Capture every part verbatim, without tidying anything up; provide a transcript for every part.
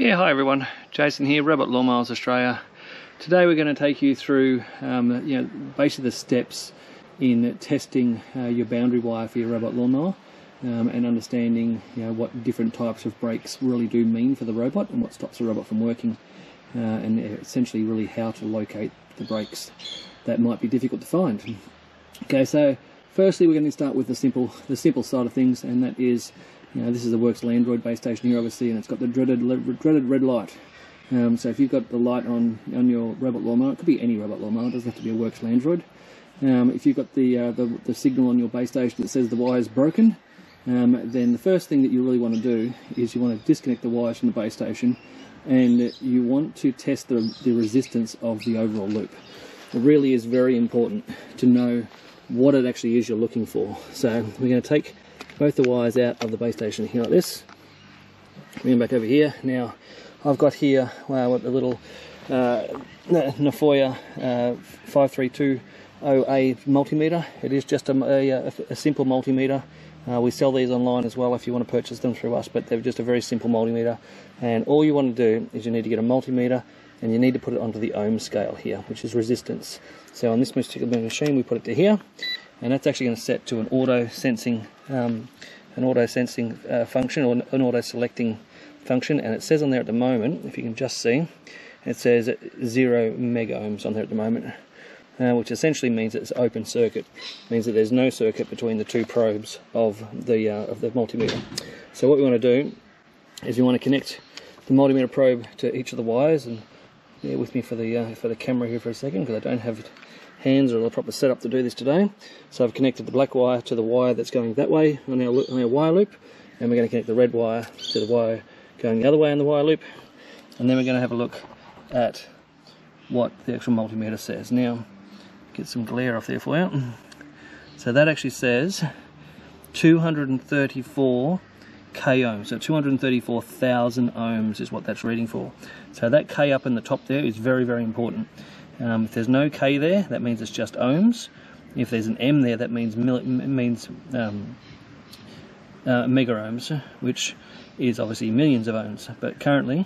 Yeah, hi everyone, Jason here, Robot Lawn Mowers Australia. Today we're going to take you through um, you know, basically the steps in testing uh, your boundary wire for your robot lawnmower um, and understanding you know, what different types of brakes really do mean for the robot and what stops the robot from working uh, and essentially really how to locate the brakes that might be difficult to find. Okay, so firstly we're going to start with the simple, the simple side of things, and that is You know, this is the WORX Landroid base station here, obviously, and it's got the dreaded dreaded red light. Um, so if you've got the light on on your robot lawnmower, it could be any robot lawnmower, it doesn't have to be a WORX Landroid. Um, if you've got the, uh, the the signal on your base station that says the wire is broken, um, then the first thing that you really want to do is you want to disconnect the wires from the base station, and you want to test the the resistance of the overall loop. It really is very important to know what it actually is you're looking for. So we're going to take both the wires out of the base station here like this. Bring them back over here. Now I've got here, wow, what the little uh, Nafoya uh, five three two zero A multimeter. It is just a, a, a simple multimeter. Uh, we sell these online as well if you want to purchase them through us, but they're just a very simple multimeter. And all you want to do is you need to get a multimeter and you need to put it onto the ohm scale here, which is resistance. So on this particular machine we put it to here, and that's actually going to set to an auto sensing, um, an auto sensing uh, function, or an auto selecting function. And it says on there at the moment, if you can just see, it says zero mega ohms on there at the moment, uh, which essentially means it's open circuit, means that there's no circuit between the two probes of the uh, of the multimeter. So what we want to do is you want to connect the multimeter probe to each of the wires, and bear with me for the uh, for the camera here for a second because I don't have it. Hands are the proper setup to do this today. So I've connected the black wire to the wire that's going that way on our, on our wire loop, and we're going to connect the red wire to the wire going the other way on the wire loop, and then we're going to have a look at what the actual multimeter says. Now, get some glare off there for you. So that actually says two hundred thirty-four K ohms, so two hundred thirty-four thousand ohms is what that's reading for. So that K up in the top there is very, very important. Um, if there's no K there, that means it's just ohms. If there's an M there, that means mil means um, uh, mega ohms, which is obviously millions of ohms. But currently,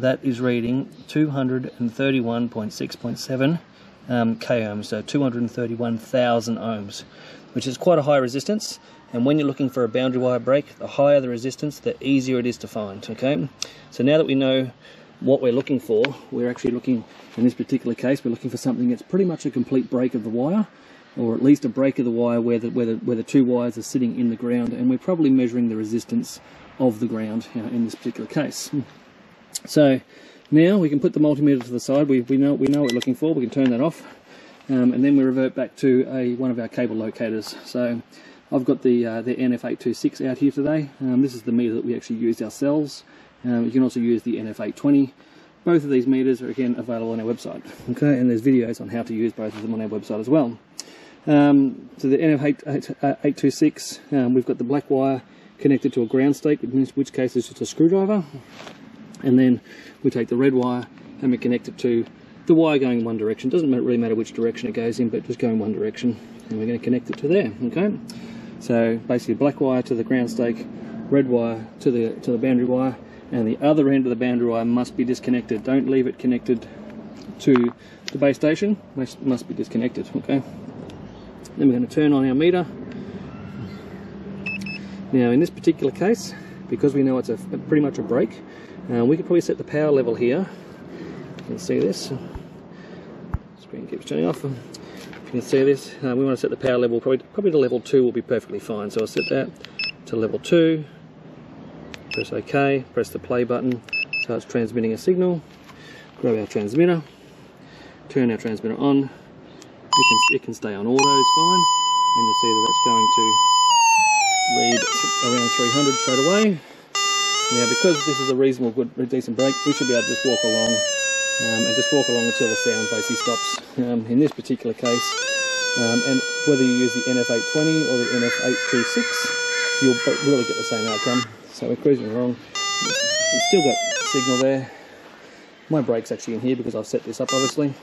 that is reading two hundred thirty-one point six point seven um, K ohms, so two hundred thirty-one thousand ohms, which is quite a high resistance. And when you're looking for a boundary wire break, the higher the resistance, the easier it is to find. Okay, so now that we know what we're looking for, we're actually looking, in this particular case, we're looking for something that's pretty much a complete break of the wire, or at least a break of the wire where the, where the, where the two wires are sitting in the ground, and we're probably measuring the resistance of the ground uh, in this particular case. So now we can put the multimeter to the side, we, we, know, we know what we're looking for, we can turn that off, um, and then we revert back to a, one of our cable locators. So I've got the, uh, the N F eight twenty-six out here today. Um, this is the meter that we actually used ourselves. Um, you can also use the N F eight twenty. Both of these meters are again available on our website. Okay, and there's videos on how to use both of them on our website as well. Um, so the N F eight twenty-six, um, we've got the black wire connected to a ground stake, in which case it's just a screwdriver. And then we take the red wire and we connect it to the wire going in one direction. It doesn't really matter which direction it goes in, but just go in one direction. And we're going to connect it to there, okay? So basically black wire to the ground stake, red wire to the, to the boundary wire, and the other end of the boundary wire must be disconnected. Don't leave it connected to the base station, it must be disconnected, okay? Then we're going to turn on our meter. Now in this particular case, because we know it's a, pretty much a break, uh, we could probably set the power level here. You can see this, screen keeps turning off. You can see this, uh, we want to set the power level, probably, probably to level two will be perfectly fine. So I'll set that to level two. Press OK, press the play button, so it's transmitting a signal. Grab our transmitter, turn our transmitter on. It can, it can stay on auto, it's fine. And you'll see that that's going to read around three hundred straight away. Now because this is a reasonable, good, decent break, we should be able to just walk along um, and just walk along until the sound basically stops. Um, in this particular case, um, and whether you use the N F eight twenty or the N F eight twenty-six, you'll really get the same outcome. So we're cruising along, it's still got signal there. My brake's actually in here because I've set this up obviously.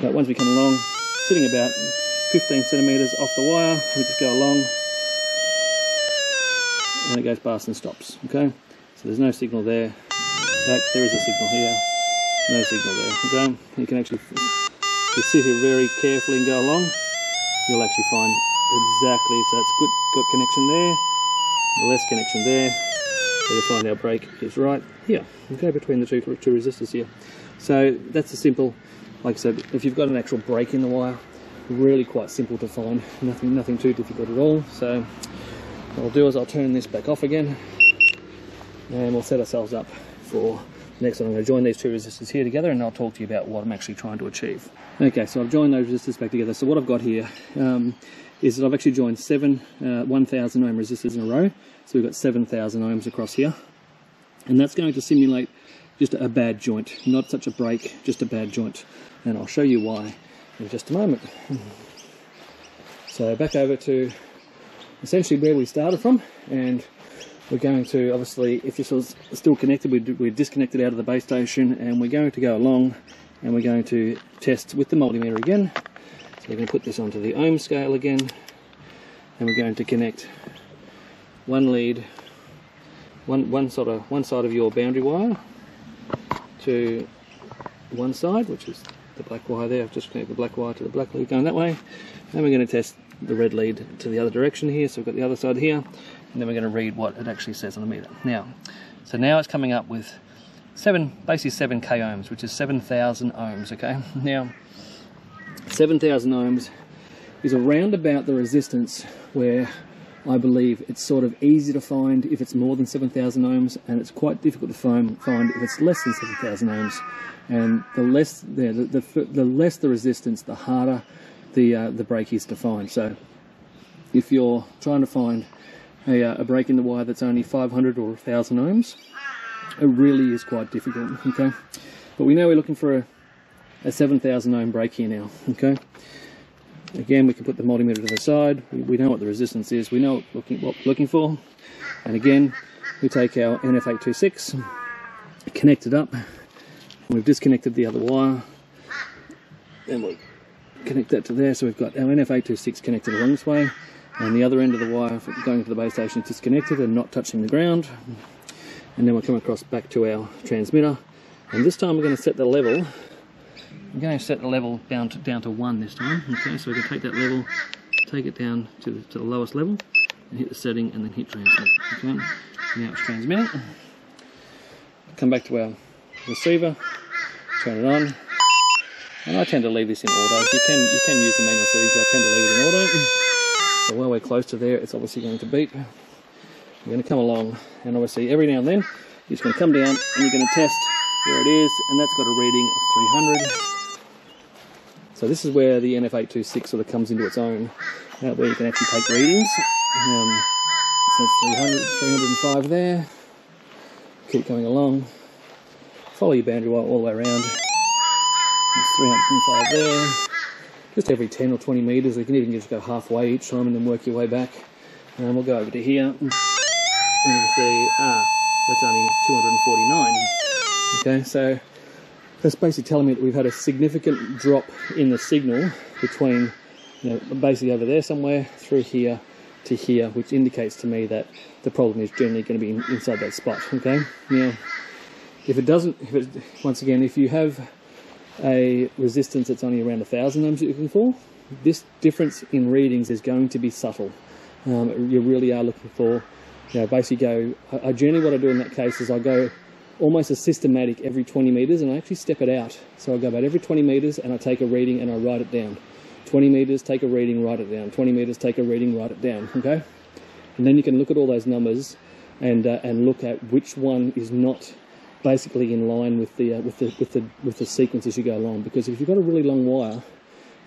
But once we come along, sitting about fifteen centimetres off the wire, we just go along and it goes past and stops, okay? So there's no signal there, Nope, there is a signal here. No signal there. Okay, you can actually, if you sit here very carefully and go along, you'll actually find exactly. So it's good, got connection there, less connection there. So you'll find our brake is right here. Okay, between the two two resistors here. So that's a simple. Like I said, if you've got an actual break in the wire, really quite simple to find. Nothing, nothing too difficult at all. So what I'll do is I'll turn this back off again, and we'll set ourselves up for the next one. I'm going to join these two resistors here together, and I'll talk to you about what I'm actually trying to achieve. Okay, so I've joined those resistors back together. So what I've got here um, is that I've actually joined seven uh, one thousand ohm resistors in a row. So we've got seven thousand ohms across here, and that's going to simulate just a bad joint, not such a break, just a bad joint. And I'll show you why in just a moment. So back over to essentially where we started from, and we're going to, obviously, if this was still connected, we're disconnected out of the base station, and we're going to go along and we're going to test with the multimeter again. So we're going to put this onto the ohm scale again, and we're going to connect one lead, one, one, sort of, one side of your boundary wire to one side, which is the black wire there. I've just connected the black wire to the black lead going that way, and we're going to test the red lead to the other direction here. So we've got the other side here, and then we're going to read what it actually says on the meter. Now, so now it's coming up with seven, basically seven k ohms, which is seven thousand ohms. Okay, now seven thousand ohms is around about the resistance where I believe it's sort of easy to find if it's more than seven thousand ohms, and it's quite difficult to find find if it's less than seven thousand ohms. And the less the the, the, the less the resistance, the harder the uh, the break is to find. So if you're trying to find a, uh, a break in the wire that's only five hundred or one thousand ohms, it really is quite difficult. Okay, but we know we're looking for a, a seven thousand ohm break here now. Okay. Again, we can put the multimeter to the side. We, we know what the resistance is. We know what we're looking, what we're looking for. And again, we take our N F eight twenty-six, connect it up. We've disconnected the other wire, and we'll connect that to there. So we've got our N F eight twenty-six connected along this way, and the other end of the wire going to the base station is disconnected and not touching the ground. And then we'll come across back to our transmitter. And this time we're going to set the level. I'm going to set the level down to down to one this time. Okay, so we can take that level, take it down to the, to the lowest level, and hit the setting, and then hit transmit. Okay, now it's transmitting. Come back to our receiver, turn it on, and I tend to leave this in auto. You can you can use the manual settings, but I tend to leave it in auto. So while we're close to there, it's obviously going to beep. We're going to come along, and obviously every now and then, you're just going to come down, and you're going to test where it is, and that's got a reading of three hundred. So this is where the N F eight twenty-six sort of comes into its own, uh, where you can actually take readings. Um, so it's three hundred, three hundred five there. Keep going along. Follow your boundary wire all the way around. It's three hundred five there. Just every ten or twenty metres, you can even just go halfway each time and then work your way back. And we'll go over to here, and you can see, ah, that's only two hundred forty-nine. Okay, so that's basically telling me that we've had a significant drop in the signal between, you know, basically over there somewhere through here to here, which indicates to me that the problem is generally going to be in, inside that spot. Okay, now if it doesn't, if it, once again, if you have a resistance that's only around a thousand ohms that you're looking for, this difference in readings is going to be subtle. Um, you really are looking for, you know, basically go. I, I generally what I do in that case is I go almost a systematic every twenty metres, and I actually step it out. So I go about every twenty metres and I take a reading and I write it down. twenty metres, take a reading, write it down. twenty metres, take a reading, write it down. Okay, and then you can look at all those numbers and uh, and look at which one is not basically in line with the uh, with the with the with the sequence as you go along. Because if you've got a really long wire,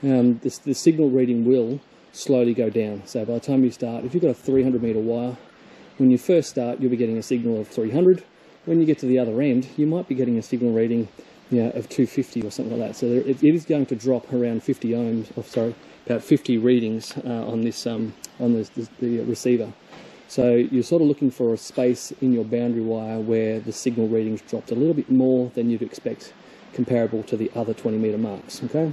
um, this, the signal reading will slowly go down. So by the time you start, if you've got a three hundred metre wire, when you first start, you'll be getting a signal of three hundred. When you get to the other end, you might be getting a signal reading, you know, of two fifty or something like that. So there, it, it is going to drop around fifty ohms. Oh, sorry, about fifty readings uh, on this um, on this, this, the receiver. So you're sort of looking for a space in your boundary wire where the signal readings dropped a little bit more than you'd expect, comparable to the other twenty meter marks. Okay.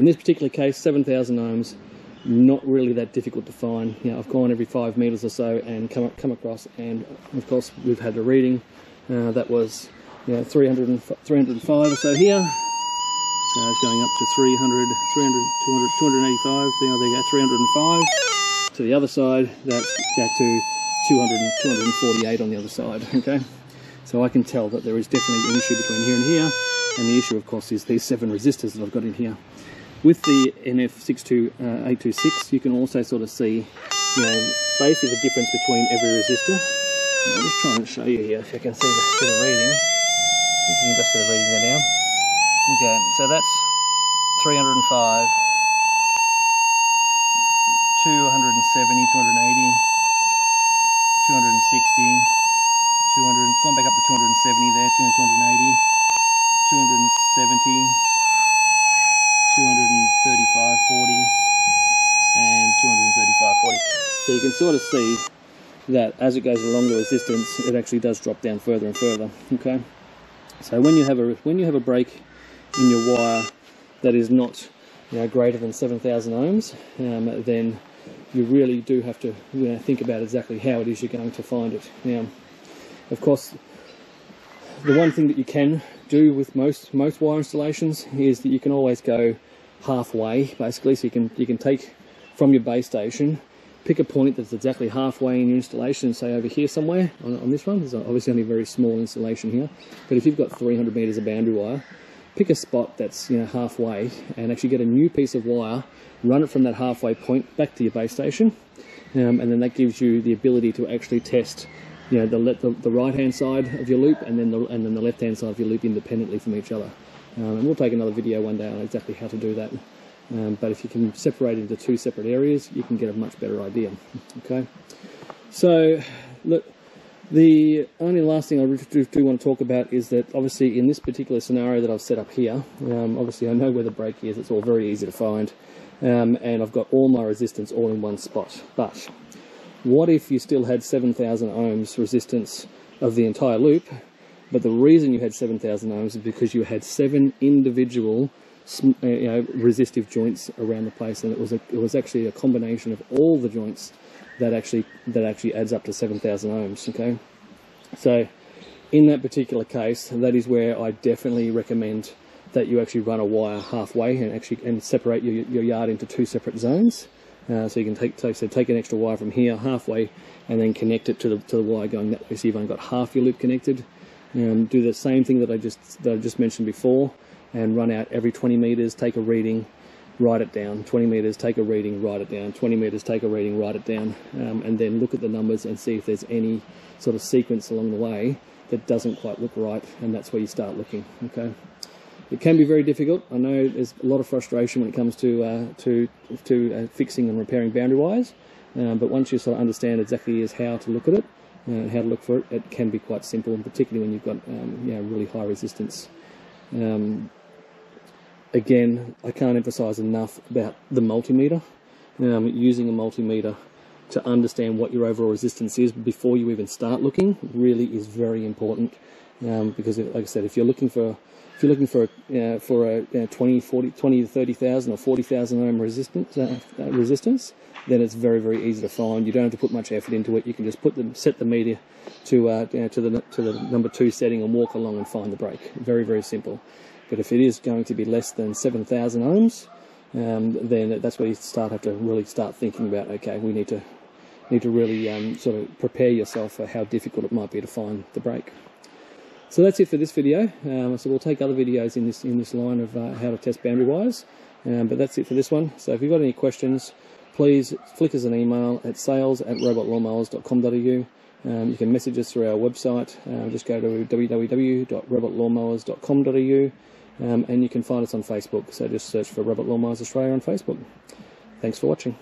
In this particular case, seven thousand ohms, not really that difficult to find. You know, I've gone every five meters or so and come come across, and of course we've had a reading Uh, that was, you know, three hundred and five or so here. So it's going up to three hundred, three hundred, two hundred, two eighty-five. You know, there you go, three hundred and five. To the other side, that's back to two hundred, two forty-eight on the other side, okay? So I can tell that there is definitely an issue between here and here, and the issue, of course, is these seven resistors that I've got in here. With the N F eight twenty-six, you can also sort of see, you know, basically the difference between every resistor. I'm just trying to show you here if you can see the, the reading. You can just see the reading there now. Okay, so that's three hundred and five, two hundred and seventy, two hundred and eighty, two hundred and sixty, two hundred, it's gone back up to two hundred and seventy there, two hundred, two eighty, two hundred and seventy, two hundred thirty-five forty, and two hundred thirty-five forty. So you can sort of see that as it goes along the resistance, it actually does drop down further and further. Okay, so when you have a when you have a break in your wire that is not, you know, greater than seven thousand ohms, um, then you really do have to, you know, think about exactly how it is you're going to find it. Now, of course, the one thing that you can do with most most wire installations is that you can always go halfway, basically. So you can you can take from your base station, pick a point that's exactly halfway in your installation, say over here somewhere on, on this one. There's obviously only a very small installation here, but if you've got three hundred meters of boundary wire, pick a spot that's, you know, halfway, and actually get a new piece of wire, run it from that halfway point back to your base station, um, and then that gives you the ability to actually test, you know, the, the, the right-hand side of your loop and then the, and then the left-hand side of your loop independently from each other. Um, and we'll take another video one day on exactly how to do that. Um, but if you can separate into two separate areas, you can get a much better idea. Okay. So, look, the only last thing I do, do want to talk about is that, obviously, in this particular scenario that I've set up here, um, obviously I know where the break is. It's all very easy to find. Um, and I've got all my resistance all in one spot. But what if you still had seven thousand ohms resistance of the entire loop, but the reason you had seven thousand ohms is because you had seven individual, you know, resistive joints around the place, and it was a, it was actually a combination of all the joints that actually that actually adds up to seven thousand ohms. Okay, so in that particular case, that is where I definitely recommend that you actually run a wire halfway and actually and separate your your yard into two separate zones. Uh, so you can take, so take an extra wire from here halfway, and then connect it to the to the wire going that way. So you've only got half your loop connected. Um, do the same thing that I just that I just mentioned before, and run out every twenty meters. Take a reading, write it down. twenty meters, take a reading, write it down. twenty meters, take a reading, write it down, um, and then look at the numbers and see if there's any sort of sequence along the way that doesn't quite look right, and that's where you start looking. Okay. It can be very difficult. I know there's a lot of frustration when it comes to uh, to to uh, fixing and repairing boundary wires, um, but once you sort of understand exactly is how to look at it, uh, how to look for it, it can be quite simple, and particularly when you've got um, you know, really high resistance. Um, again, I can't emphasise enough about the multimeter. Um, using a multimeter to understand what your overall resistance is before you even start looking really is very important, um, because, like I said, if you're looking for If you're looking for a, uh, for a uh, twenty, forty, twenty to thirty thousand or forty thousand ohm resistance, uh, uh, resistance, then it's very, very easy to find. You don't have to put much effort into it. You can just put them, set the meter to uh, you know, to the to the number two setting and walk along and find the break. Very, very simple. But if it is going to be less than seven thousand ohms, um, then that's where you start have to really start thinking about, okay, we need to need to really um, sort of prepare yourself for how difficult it might be to find the break. So that's it for this video. Um, so we'll take other videos in this in this line of uh, how to test boundary wires, um, but that's it for this one. So if you've got any questions, please flick us an email at sales at robot lawn mowers dot com dot a u. Um, you can message us through our website. Uh, just go to w w w dot robot lawn mowers dot com dot a u, um, and you can find us on Facebook. So just search for Robot Lawn Mowers Australia on Facebook. Thanks for watching.